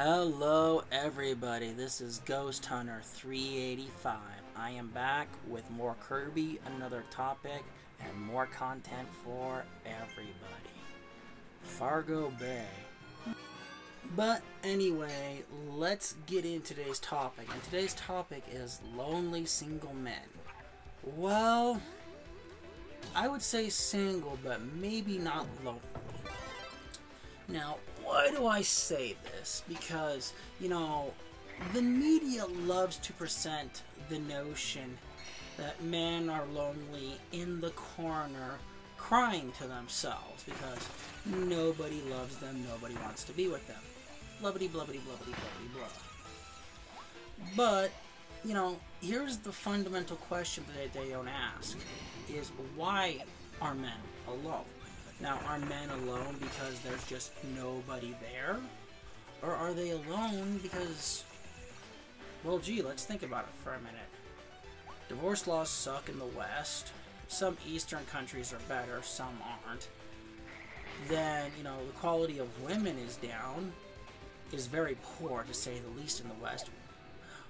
Hello everybody, this is Ghost Hunter 385. I am back with more Kirby, another topic, and more content for everybody. Fargo Bay. But anyway, let's get into today's topic. And today's topic is lonely single men. Well, I would say single, but maybe not lonely. Now, why do I say this? Because, you know, the media loves to present the notion that men are lonely in the corner crying to themselves because nobody loves them, nobody wants to be with them. Blubbity, blubbity, blubbity, blubbity, blah. But, you know, here's the fundamental question that they don't ask, is why are men alone? Now, are men alone because there's just nobody there? Or are they alone because... well, gee, let's think about it for a minute. Divorce laws suck in the West. Some Eastern countries are better, some aren't. Then, you know, the quality of women is down. Is very poor, to say the least, in the West.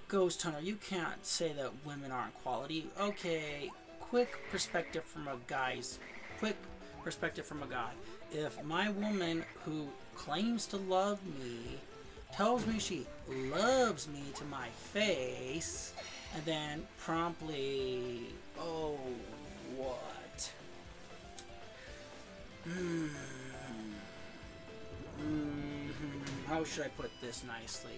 Ghost Hunter, you can't say that women aren't quality. Okay, quick perspective from a guy. If my woman who claims to love me tells me she loves me to my face and then promptly, oh, what? How should I put this nicely?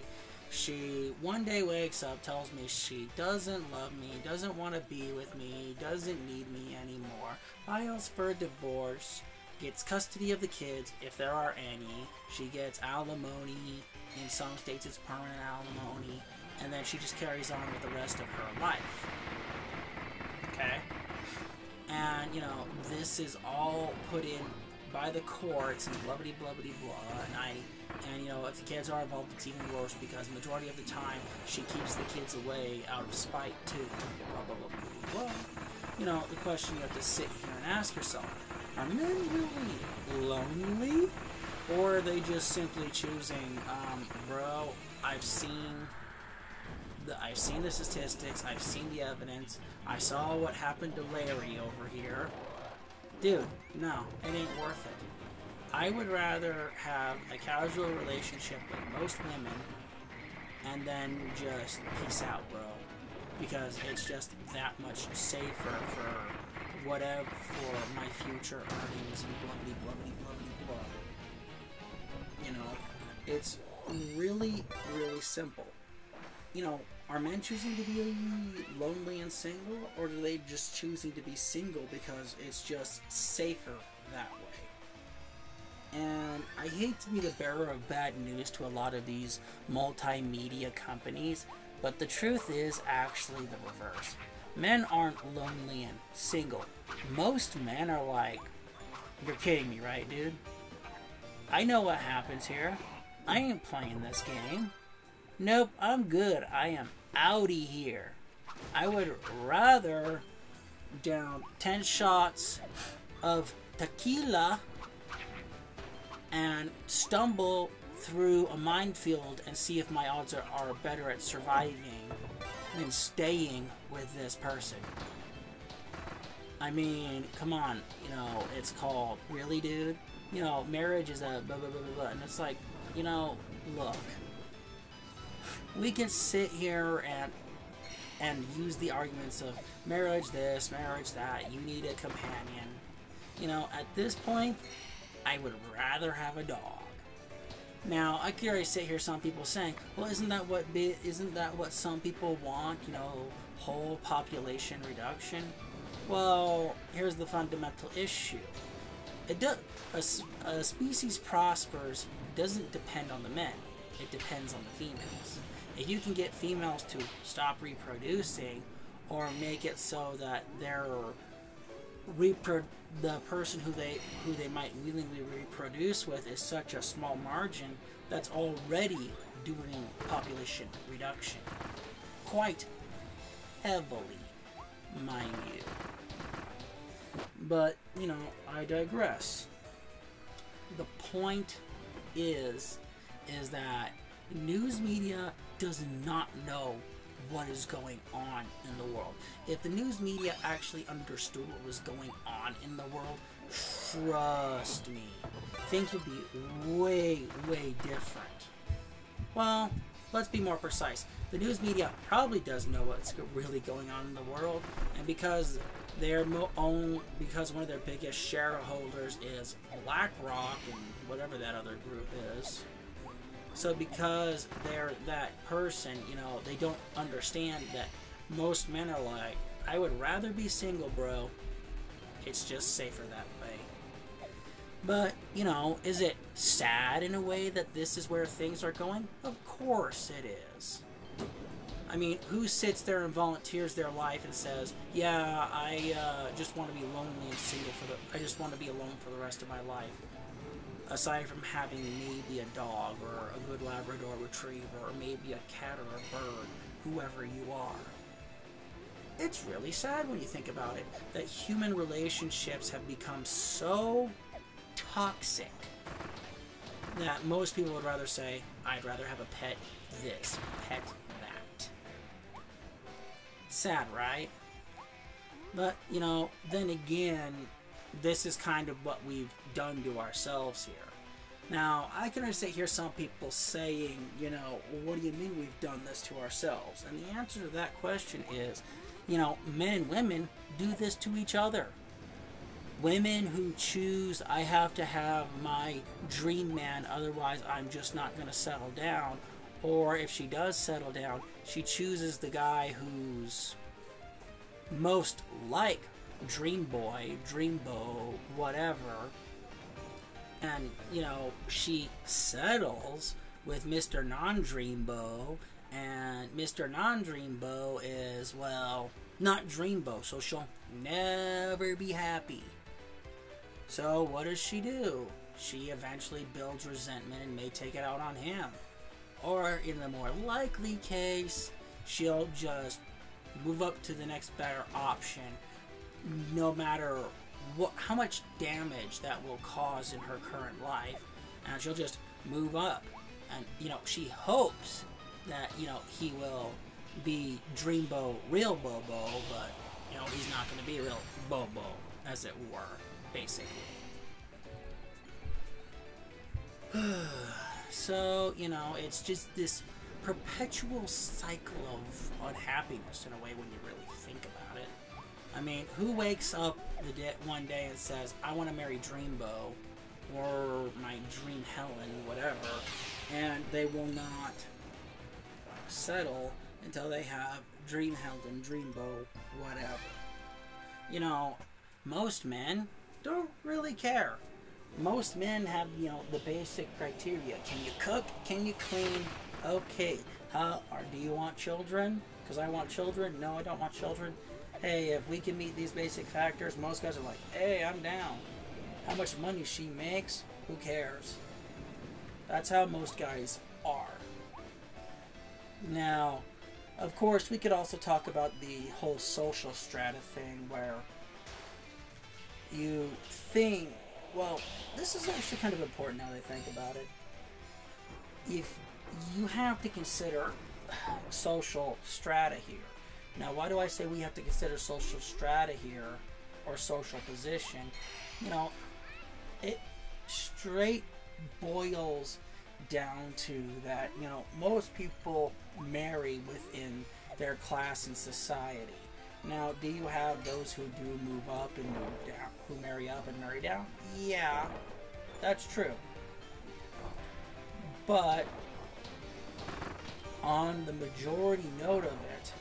She one day wakes up, tells me she doesn't love me, doesn't want to be with me, doesn't need me anymore, files for a divorce, gets custody of the kids, if there are any, she gets alimony, in some states it's permanent alimony, and then she just carries on with the rest of her life. Okay? And, you know, this is all put in by the courts and blubbity blubbity blah, and you know, if the kids are involved, it's even worse because majority of the time she keeps the kids away out of spite too. Blah, blah, blah, blah, blah. You know, the question you have to sit here and ask yourself: are men really lonely, or are they just simply choosing? Bro, I've seen the statistics, I've seen the evidence, I saw what happened to Larry over here. Dude, no, it ain't worth it. I would rather have a casual relationship with most women and then just peace out, bro. Because it's just that much safer for whatever, for my future earnings and blubbity, blubbity, blubbity, blah. You know, it's really, really simple. You know, are men choosing to be lonely and single, or are they just choosing to be single because it's just safer that way? And I hate to be the bearer of bad news to a lot of these multimedia companies, but the truth is actually the reverse. Men aren't lonely and single. Most men are like, you're kidding me, right, dude? I know what happens here. I ain't playing this game. Nope, I'm good. I am outie here. I would rather down 10 shots of tequila and stumble through a minefield and see if my odds are better at surviving than staying with this person. I mean, come on, you know, it's called, really, dude? You know, marriage is a blah, blah, blah, blah, blah, and it's like, you know, look. We can sit here and use the arguments of marriage this, marriage that, you need a companion. You know, at this point, I would rather have a dog. Now, I could already sit here, some people saying, well, isn't that what some people want, you know, whole population reduction? Well, here's the fundamental issue. A species prospers doesn't depend on the men. It depends on the females. If you can get females to stop reproducing or make it so that the person who they might willingly reproduce with is such a small margin, that's already doing population reduction. Quite heavily, mind you. But, you know, I digress. The point is that news media does not know what is going on in the world. If the news media actually understood what was going on in the world, trust me, things would be way, way different. Well, let's be more precise. The news media probably does know what's really going on in the world, and because one of their biggest shareholders is BlackRock and whatever that other group is. So because they're that person, you know, they don't understand that most men are like, I would rather be single, bro. It's just safer that way. But, you know, is it sad in a way that this is where things are going? Of course it is. I mean, who sits there and volunteers their life and says, yeah, I just want to be lonely and single I just want to be alone for the rest of my life. Aside from having maybe a dog or a good Labrador retriever or maybe a cat or a bird, whoever you are. It's really sad when you think about it, that human relationships have become so toxic that most people would rather say, I'd rather have a pet this, pet that. Sad, right? But, you know, then again, this is kind of what we've done to ourselves here. Now, I can hear some people saying, you know, well, what do you mean we've done this to ourselves? And the answer to that question is, you know, men and women do this to each other. Women who choose, I have to have my dream man, otherwise I'm just not going to settle down. Or if she does settle down, she chooses the guy who's most like dream boy, dream beau, whatever, and you know, she settles with Mr. Non-dream beau, and Mr. Non-dream beau is, well, not dream beau, so she'll never be happy. So what does she do? She eventually builds resentment and may take it out on him. Or in the more likely case, she'll just move up to the next better option, no matter what, how much damage that will cause in her current life, and she'll just move up. And, you know, she hopes that, you know, he will be dream beau, real Bobo, but, you know, he's not going to be real Bobo, as it were, basically. So, you know, it's just this perpetual cycle of unhappiness, in a way, when you really think about it. I mean, who wakes up one day and says, I want to marry Dream Beau or my Dream Helen, whatever, and they will not settle until they have Dream Helen, Dream Beau, whatever. You know, most men don't really care. Most men have, you know, the basic criteria. Can you cook? Can you clean? Okay. Or do you want children? Because I want children. No, I don't want children. Hey, if we can meet these basic factors, most guys are like, hey, I'm down. How much money she makes, who cares? That's how most guys are. Now, of course, we could also talk about the whole social strata thing where you think, well, this is actually kind of important now that I think about it. If you have to consider social strata here. Now, why do I say we have to consider social strata here, or social position? You know, it straight boils down to that, you know, most people marry within their class and society. Now, do you have those who do move up and move down, who marry up and marry down? Yeah, that's true. But on the majority note of it,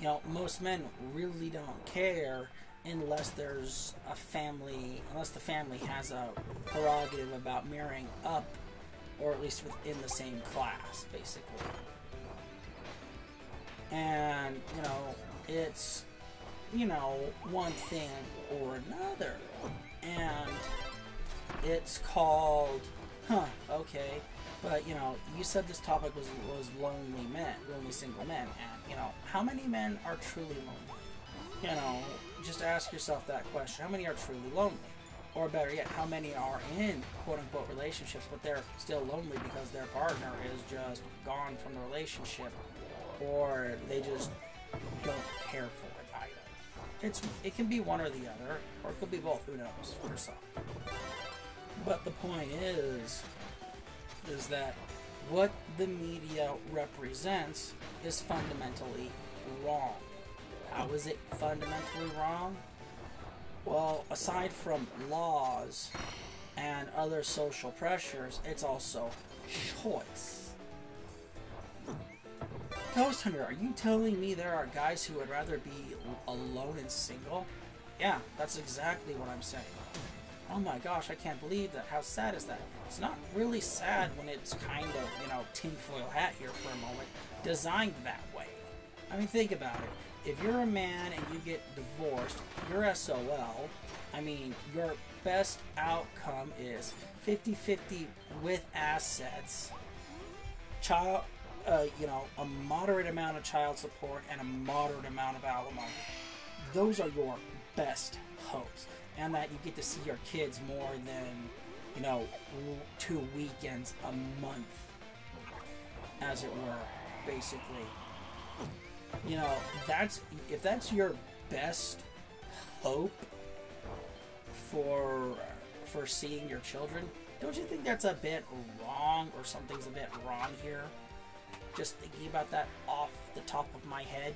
you know, most men really don't care unless there's a family, unless the family has a prerogative about marrying up, or at least within the same class, basically. And, you know, it's, you know, one thing or another. And it's called, huh, okay. But, you know, you said this topic was lonely men, lonely single men, and, you know, how many men are truly lonely? You know, just ask yourself that question. How many are truly lonely? or better yet, how many are in quote-unquote relationships, but they're still lonely because their partner is just gone from the relationship, or they just don't care for it either. It can be one or the other, or it could be both, who knows, for some. But the point is that what the media represents is fundamentally wrong. How is it fundamentally wrong? Well, aside from laws and other social pressures, it's also choice. Ghost Hunter, are you telling me there are guys who would rather be alone and single? Yeah, that's exactly what I'm saying. Oh my gosh, I can't believe that. How sad is that? It's not really sad when it's kind of, you know, tinfoil hat here for a moment, designed that way. I mean, think about it. If you're a man and you get divorced, you're SOL. I mean, your best outcome is 50-50 with assets, a moderate amount of child support and a moderate amount of alimony. Those are your best hopes. And that you get to see your kids more than, you know, 2 weekends a month, as it were, basically. You know, if that's your best hope for seeing your children, don't you think that's a bit wrong, or something's a bit wrong here? Just thinking about that off the top of my head.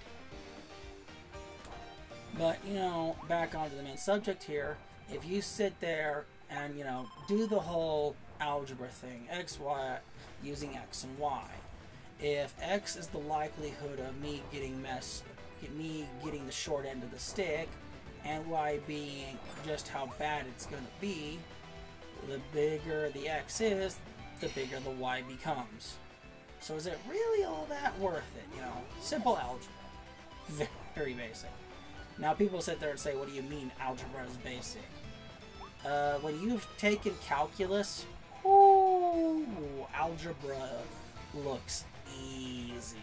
But, you know, back onto the main subject here, if you sit there and, you know, do the whole algebra thing, x, y, using x and y, if x is the likelihood of me getting the short end of the stick, and y being just how bad it's going to be, the bigger the x is, the bigger the y becomes. So is it really all that worth it, you know? Simple algebra. Very basic. Now people sit there and say, what do you mean algebra is basic? When you've taken calculus, ooh, algebra looks easy.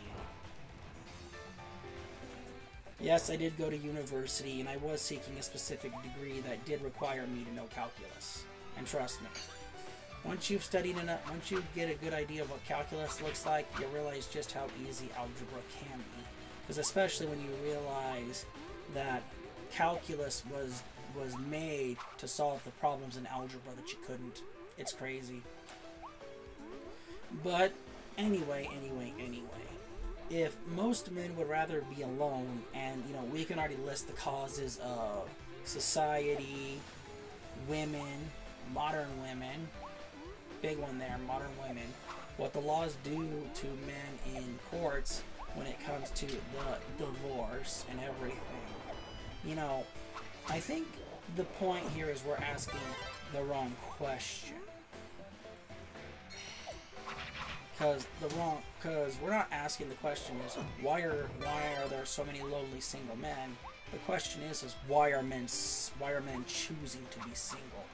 Yes, I did go to university, and I was seeking a specific degree that did require me to know calculus. And trust me, once you've studied enough, once you get a good idea of what calculus looks like, you realize just how easy algebra can be. Because especially when you realize that calculus was made to solve the problems in algebra that you couldn't. It's crazy. But anyway, if most men would rather be alone, and, you know, we can already list the causes of society, women, modern women, big one there, modern women, what the laws do to men in courts when it comes to the divorce and everything. You know, I think the point here is we're asking the wrong question. Because we're not asking the question is, why are there so many lonely single men? The question is why are men choosing to be single?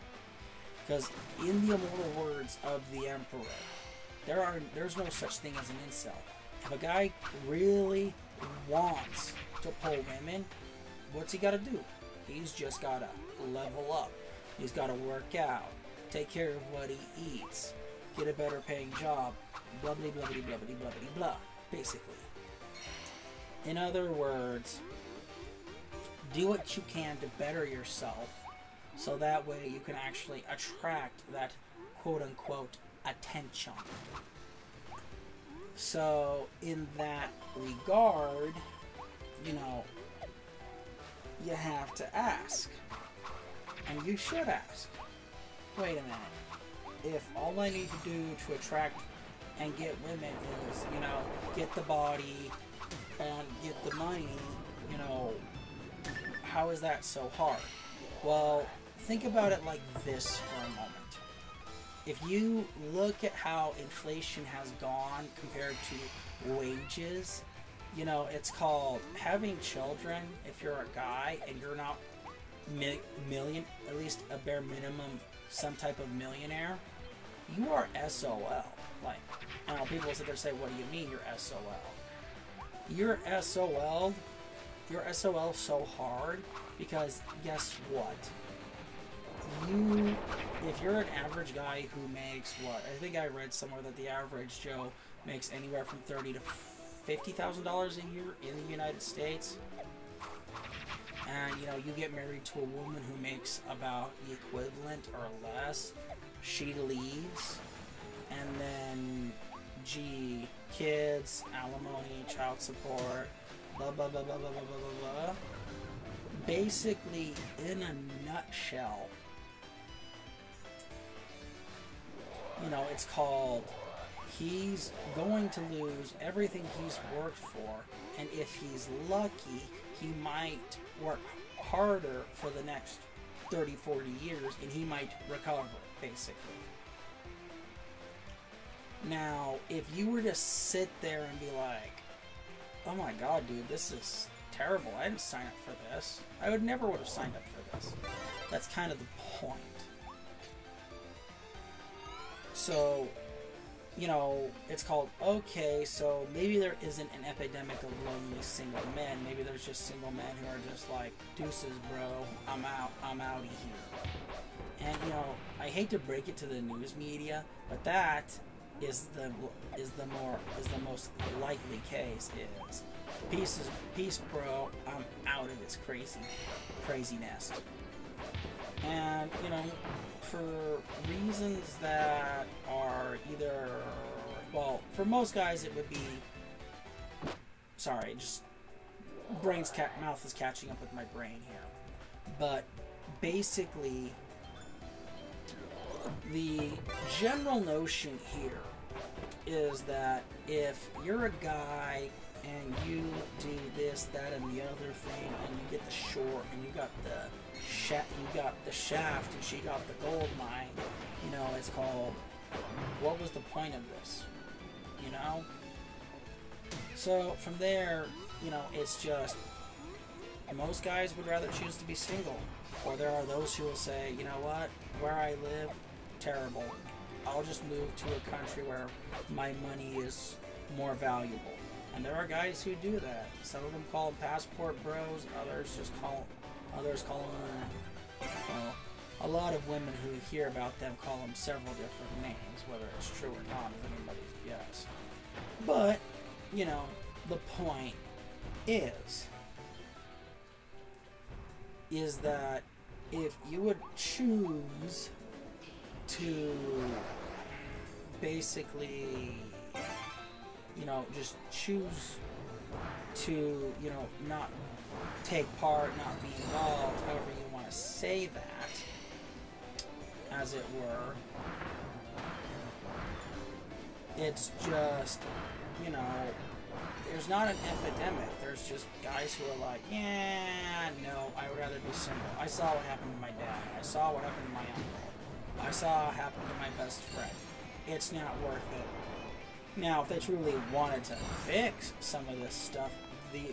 Because in the immortal words of the Emperor, there's no such thing as an incel. If a guy really wants to pull women, what's he got to do? He's just got to level up. He's got to work out, take care of what he eats, get a better paying job, blah, blah, blah, blah, blah, blah, blah, blah, basically. In other words, do what you can to better yourself so that way you can actually attract that quote-unquote attention. So, in that regard, you know, you have to ask, and you should ask, wait a minute, if all I need to do to attract and get women is, you know, get the body and get the money, you know, how is that so hard? Well, think about it like this for a moment. If you look at how inflation has gone compared to wages, you know, it's called having children. If you're a guy and you're not million, at least a bare minimum, some type of millionaire, you are SOL. Like, I know people sit there and say, what do you mean you're SOL? You're SOL so hard because guess what? if you're an average guy who makes what? I think I read somewhere that the average Joe makes anywhere from $30,000 to $50,000 a year in the United States. And, you know, you get married to a woman who makes about the equivalent or less. She leaves. And then, gee, kids, alimony, child support, blah, blah, blah, blah, blah, blah, blah, blah, blah. Basically, in a nutshell, you know, it's called he's going to lose everything he's worked for, and if he's lucky, he might work harder for the next 30-40 years, and he might recover, basically. Now, if you were to sit there and be like, oh my god, dude, this is terrible, I didn't sign up for this. I would never would have signed up for this. That's kind of the point. So, you know, it's called, okay, so maybe there isn't an epidemic of lonely single men. Maybe there's just single men who are just like, deuces, bro, I'm out of here. And, you know, I hate to break it to the news media, but that is the most likely case. Is peace, bro, I'm out of this craziness. And, you know, for reasons that are either, well, for most guys it would be, sorry, just mouth is catching up with my brain here, but basically the general notion here is that if you're a guy and you do this, that, and the other thing, and you get the short, and you got the shaft, and she got the gold mine, you know, it's called, what was the point of this, you know? So from there, you know, it's just, most guys would rather choose to be single, or there are those who will say, you know what, where I live, terrible, I'll just move to a country where my money is more valuable. And there are guys who do that. Some of them call them passport bros, others call them, well, a lot of women who hear about them call them several different names, whether it's true or not is anybody's guess. But, you know, the point is that if you would choose to basically, you know, just choose to, you know, not take part, not be involved, however you want to say that, as it were, it's just, you know, there's not an epidemic, there's just guys who are like, yeah, no, I would rather be single. I saw what happened to my dad, I saw what happened to my uncle, I saw what happened to my best friend, it's not worth it. Now, if they truly wanted to fix some of this stuff, the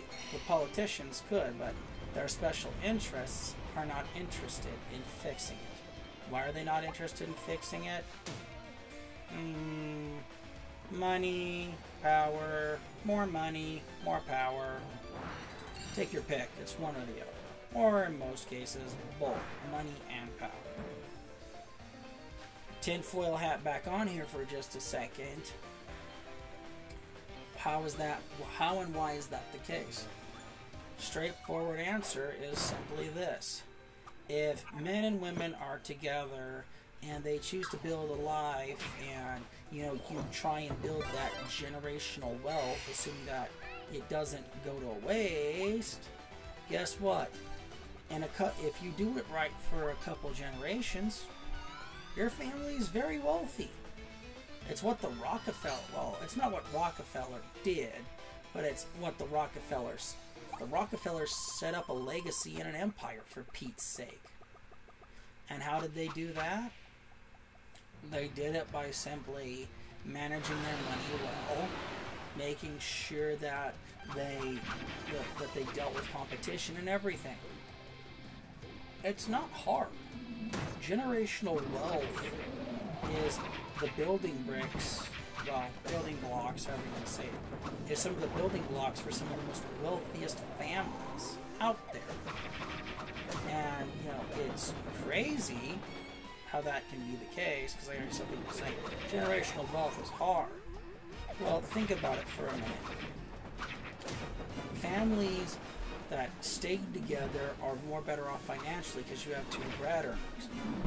politicians could, but their special interests are not interested in fixing it. Why are they not interested in fixing it? Money, power, more money, more power. Take your pick, it's one or the other. Or in most cases, both money and power. Tinfoil hat back on here for just a second. How and why is that the case? Straightforward answer is simply this. If men and women are together and they choose to build a life, and, you know, you try and build that generational wealth, assuming that it doesn't go to waste, guess what? And if you do it right for a couple generations, your family is very wealthy. It's what the Rockefeller, well, it's not what Rockefeller did, but it's what the Rockefellers set up a legacy and an empire, for Pete's sake. And how did they do that? They did it by simply managing their money well, making sure that they dealt with competition and everything. It's not hard. Generational wealth is the building blocks, however you want to say it, is some of the building blocks for some of the most wealthiest families out there. And, you know, it's crazy how that can be the case, because I heard some people saying generational wealth is hard. Well, think about it for a minute. Families that stayed together are more better off financially because you have two bread earners.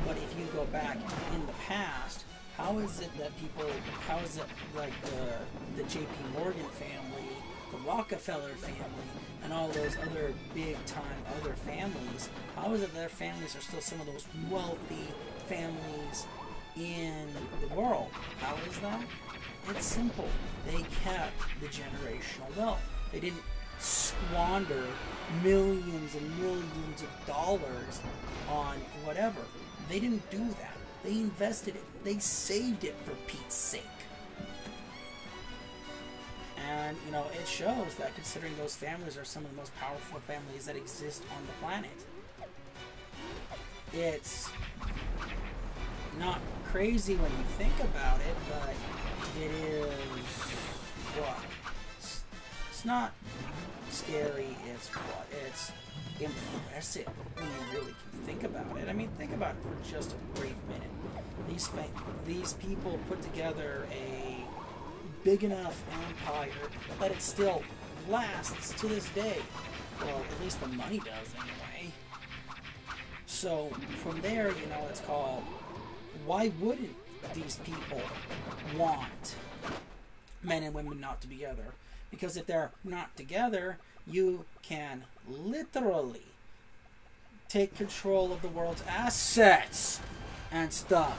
But if you go back in the past, how is it that people, how is it like the JP Morgan family, the Rockefeller family, and all those other big time other families, how is it their families are still some of the most wealthy families in the world? How is that? It's simple. They kept the generational wealth. They didn't squander millions and millions of dollars on whatever. They didn't do that. They invested it. They saved it, for Pete's sake. And, you know, it shows that, considering those families are some of the most powerful families that exist on the planet. It's not crazy when you think about it, but it is what? It's not scary, it's what? It's impressive when you really can think about it. I mean, think about it for just a brief minute. These people put together a big enough empire that it still lasts to this day. Well, at least the money does anyway. So from there, you know, it's called, why wouldn't these people want men and women not to be together? Because if they're not together, you can literally take control of the world's assets and stuff.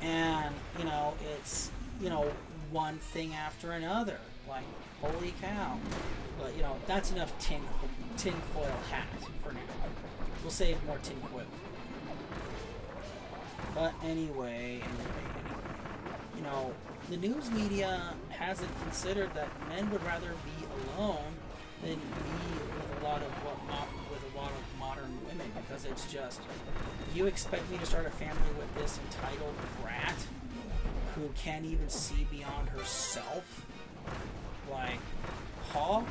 And, you know, it's, you know, one thing after another. Like, holy cow. But, you know, that's enough tinfoil hat for now. We'll save more tinfoil. But anyway, you know, the news media hasn't considered that men would rather be alone than be with a lot of modern women, because it's just, you expect me to start a family with this entitled brat who can't even see beyond herself? Like, huh?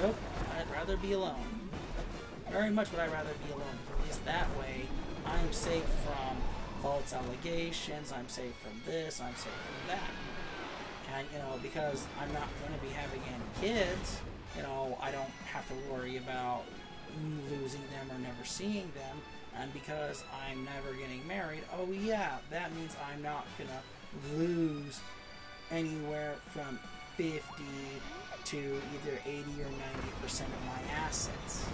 Nope, I'd rather be alone. Very much would I rather be alone, at least that way I'm safe from false allegations, I'm safe from this, I'm safe from that. And, you know, because I'm not going to be having any kids, you know, I don't have to worry about losing them or never seeing them. And because I'm never getting married, oh yeah, that means I'm not going to lose anywhere from 50 to either 80 or 90% of my assets.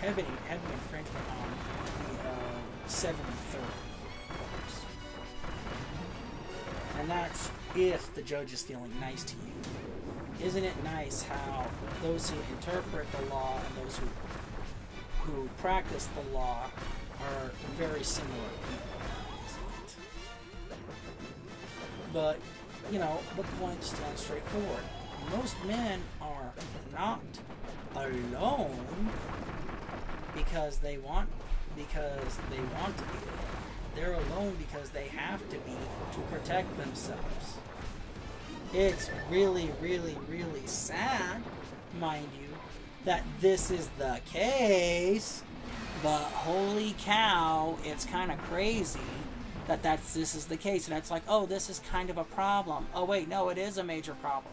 Heavy infringement on the 7/3. And that's if the judge is feeling nice to you. Isn't it nice how those who interpret the law and those who practice the law are very similar people? But, you know, the point stands straightforward. Most men are not alone because they want to be. They're alone because they have to be to protect themselves. It's really, really, really sad, mind you, that this is the case, but holy cow, it's kind of crazy that this is the case. And it's like, oh, this is kind of a problem. Oh wait, no, it is a major problem.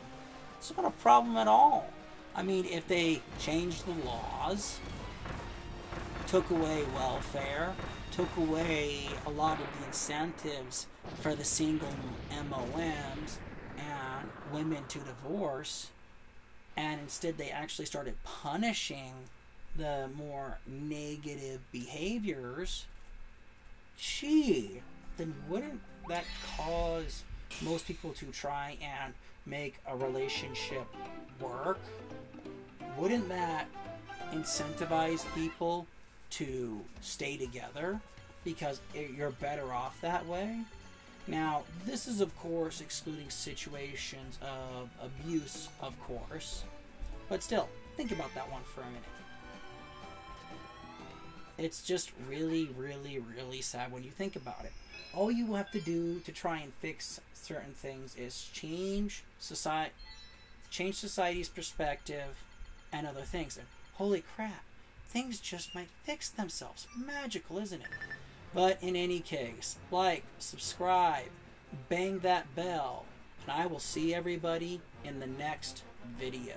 It's not a problem at all. I mean, if they changed the laws, took away welfare, took away a lot of the incentives for the single MOMs and women to divorce, and instead they actually started punishing the more negative behaviors, gee, then wouldn't that cause most people to try and make a relationship work? Wouldn't that incentivize people to stay together, because you're better off that way? Now, this is of course excluding situations of abuse, of course, but still, think about that one for a minute. It's just really, really, really sad when you think about it. All you have to do to try and fix certain things is change society's perspective and other things. And holy crap, things just might fix themselves. Magical, isn't it? But in any case, like, subscribe, bang that bell, and I will see everybody in the next video.